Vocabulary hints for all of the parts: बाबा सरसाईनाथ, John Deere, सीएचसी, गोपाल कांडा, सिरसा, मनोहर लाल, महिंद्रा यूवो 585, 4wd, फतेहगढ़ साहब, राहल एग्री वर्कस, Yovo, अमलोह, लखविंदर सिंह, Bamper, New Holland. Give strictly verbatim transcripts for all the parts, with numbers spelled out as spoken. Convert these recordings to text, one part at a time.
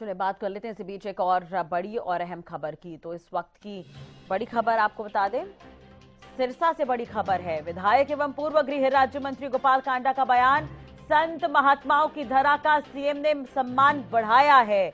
चलिए बात कर लेते हैं इसी बीच एक और बड़ी और अहम खबर की। तो इस वक्त की बड़ी खबर आपको बता दें, सिरसा से बड़ी खबर है। विधायक एवं पूर्व गृह राज्य मंत्री गोपाल कांडा का बयान, संत महात्माओं की धरा का सीएम ने सम्मान बढ़ाया है।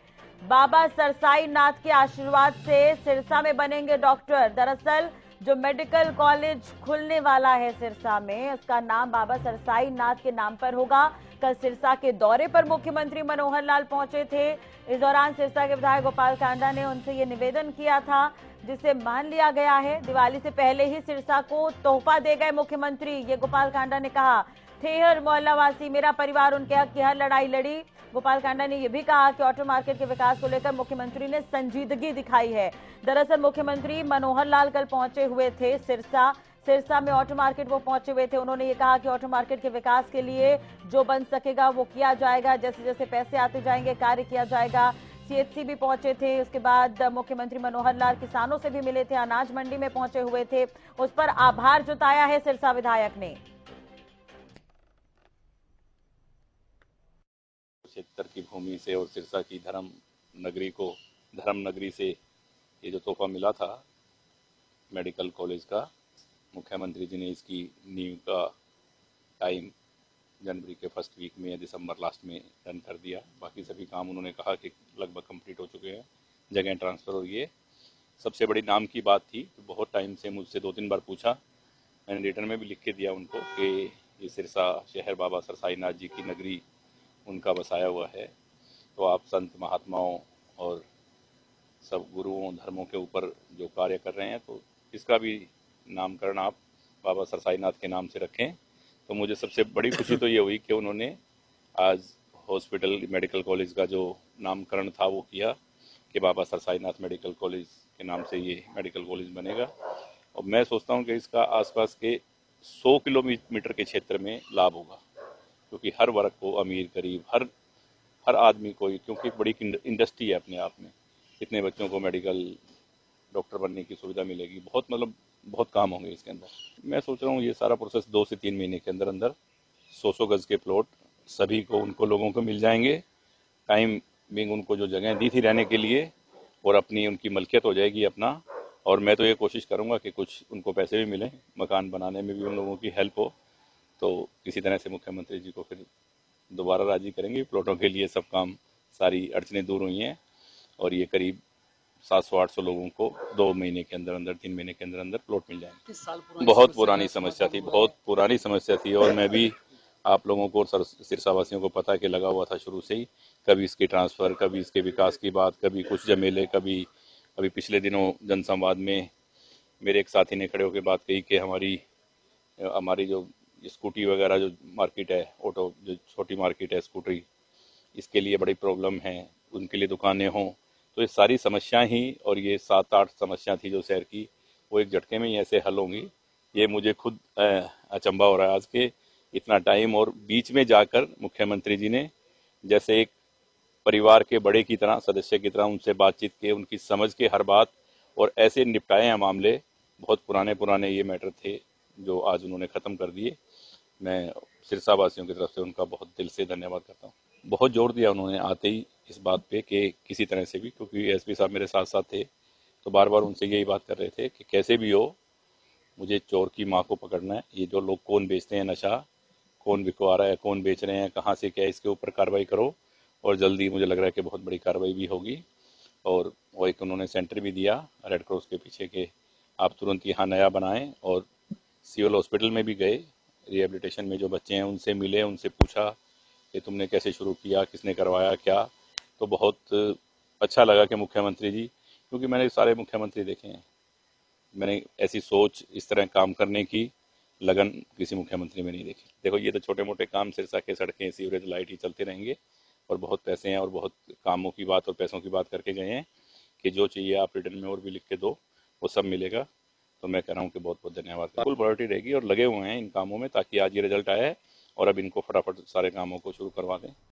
बाबा सरसाईनाथ के आशीर्वाद से सिरसा में बनेंगे डॉक्टर। दरअसल जो मेडिकल कॉलेज खुलने वाला है सिरसा में, उसका नाम बाबा सरसाईनाथ के नाम पर होगा। कल सिरसा के दौरे पर मुख्यमंत्री मनोहर लाल पहुंचे थे। इस दौरान सिरसा के विधायक गोपाल कांडा ने उनसे ये निवेदन किया था, जिसे मान लिया गया है। दिवाली से पहले ही सिरसा को तोहफा दे गए मुख्यमंत्री, ये गोपाल कांडा ने कहा। ठेहर मोहल्लावासी, मेरा परिवार उनके हक की हर लड़ाई लड़ी। गोपाल कांडा ने यह भी कहा कि ऑटो मार्केट के विकास को लेकर मुख्यमंत्री ने संजीदगी दिखाई है। दरअसल मुख्यमंत्री मनोहर लाल कल पहुंचे हुए थे सिरसा। सिरसा में ऑटो मार्केट वो पहुंचे हुए थे। उन्होंने ये कहा कि ऑटो मार्केट के विकास के लिए जो बन सकेगा वो किया जाएगा, जैसे जैसे पैसे आते जाएंगे कार्य किया जाएगा। सीएचसी भी पहुंचे थे। उसके बाद मुख्यमंत्री मनोहर लाल किसानों से भी मिले थे, अनाज मंडी में पहुंचे हुए थे। उस पर आभार जताया है सिरसा विधायक ने। क्षेत्र की भूमि से और सिरसा की धर्म नगरी को, धर्म नगरी से ये जो तोहफा मिला था मेडिकल कॉलेज का, मुख्यमंत्री जी ने इसकी नींव का टाइम जनवरी के फर्स्ट वीक में या दिसंबर लास्ट में डन कर दिया। बाकी सभी काम उन्होंने कहा कि लगभग कंप्लीट हो चुके हैं, जगह ट्रांसफ़र हो गई है। सबसे बड़ी नाम की बात थी, तो बहुत टाइम से मुझसे दो तीन बार पूछा, मैंने रिटर्न में भी लिख के दिया उनको कि ये सिरसा शहर बाबा सरसाईनाथ जी की नगरी उनका बसाया हुआ है, तो आप संत महात्माओं और सब गुरुओं धर्मों के ऊपर जो कार्य कर रहे हैं, तो इसका भी नामकरण आप बाबा सरसाईनाथ के नाम से रखें। तो मुझे सबसे बड़ी खुशी तो ये हुई कि उन्होंने आज हॉस्पिटल मेडिकल कॉलेज का जो नामकरण था वो किया कि बाबा सरसाईनाथ मेडिकल कॉलेज के नाम से ये मेडिकल कॉलेज बनेगा। और मैं सोचता हूँ कि इसका आसपास के सौ किलोमीटर के क्षेत्र में लाभ होगा, क्योंकि हर वर्ग को, अमीर गरीब, हर हर आदमी को, क्योंकि बड़ी इंडस्ट्री है अपने आप में। इतने बच्चों को मेडिकल डॉक्टर बनने की सुविधा मिलेगी, बहुत मतलब बहुत काम होंगे इसके अंदर। मैं सोच रहा हूँ ये सारा प्रोसेस दो से तीन महीने के अंदर अंदर सौ सौ गज के प्लॉट सभी को उनको लोगों को मिल जाएंगे। टाइम बिंग उनको जो जगह दी थी रहने के लिए, और अपनी उनकी मलकियत हो जाएगी अपना। और मैं तो ये कोशिश करूँगा कि कुछ उनको पैसे भी मिलें, मकान बनाने में भी उन लोगों की हेल्प हो। तो इसी तरह से मुख्यमंत्री जी को फिर दोबारा राजी करेंगे प्लॉटों के लिए। सब काम, सारी अड़चनें दूर हुई हैं और ये करीब सात सौ आठ सौ लोगों को दो महीने के अंदर अंदर तीन महीने के अंदर अंदर प्लॉट मिल जाएंगे। बहुत पुरानी समस्या थी, बहुत पुरानी समस्या थी। और मैं भी आप लोगों को, सिरसा वासियों को पता है कि लगा हुआ था शुरू से ही, कभी इसके ट्रांसफ़र, कभी इसके विकास की बात, कभी कुछ जमेले, कभी अभी पिछले दिनों जनसंवाद में मेरे एक साथी ने खड़े होकर बात कही कि हमारी हमारी जो स्कूटी वगैरह जो मार्केट है, ऑटो जो छोटी मार्केट है स्कूटरी, इसके लिए बड़ी प्रॉब्लम है, उनके लिए दुकानें हों। तो ये सारी समस्या ही, और ये सात आठ समस्या थी जो शहर की, वो एक झटके में ही ऐसे हल होंगी। ये मुझे खुद अचंभा हो रहा है आज के इतना टाइम, और बीच में जाकर मुख्यमंत्री जी ने जैसे एक परिवार के बड़े की तरह, सदस्य की तरह उनसे बातचीत के, उनकी समझ के हर बात, और ऐसे निपटाए हैं मामले। बहुत पुराने पुराने ये मैटर थे जो आज उन्होंने ख़त्म कर दिए। मैं सिरसा वासियों की तरफ से उनका बहुत दिल से धन्यवाद करता हूँ। बहुत जोर दिया उन्होंने आते ही इस बात पे कि किसी तरह से भी, क्योंकि एसपी साहब मेरे साथ साथ थे, तो बार बार उनसे यही बात कर रहे थे कि कैसे भी हो मुझे चोर की माँ को पकड़ना है। ये जो लोग कौन बेचते हैं नशा, कौन बिकवा रहा है, कौन बेच रहे हैं, कहाँ से क्या है, इसके ऊपर कार्रवाई करो। और जल्दी मुझे लग रहा है कि बहुत बड़ी कार्रवाई भी होगी। और वो एक उन्होंने सेंटर भी दिया रेड क्रॉस के पीछे के आप तुरंत यहाँ नया बनाएँ। और सिविल हॉस्पिटल में भी गए, रिहेबिलिटेशन में जो बच्चे हैं उनसे मिले, उनसे पूछा कि तुमने कैसे शुरू किया, किसने करवाया क्या। तो बहुत अच्छा लगा कि मुख्यमंत्री जी, क्योंकि मैंने सारे मुख्यमंत्री देखे हैं, मैंने ऐसी सोच, इस तरह काम करने की लगन किसी मुख्यमंत्री में नहीं देखी। देखो ये तो छोटे मोटे काम, सिरसा के सड़कें, सीवरेज, लाइट ही चलते रहेंगे। और बहुत पैसे हैं और बहुत कामों की बात और पैसों की बात करके गए हैं कि जो चाहिए आप रिटर्न में और भी लिख के दो, वो सब मिलेगा। तो मैं कह रहा हूँ कि बहुत बहुत धन्यवाद। फुल प्रायोरिटी रहेगी और लगे हुए हैं इन कामों में, ताकि आज ये रिजल्ट आया है और अब इनको फटाफट सारे कामों को शुरू करवा दें।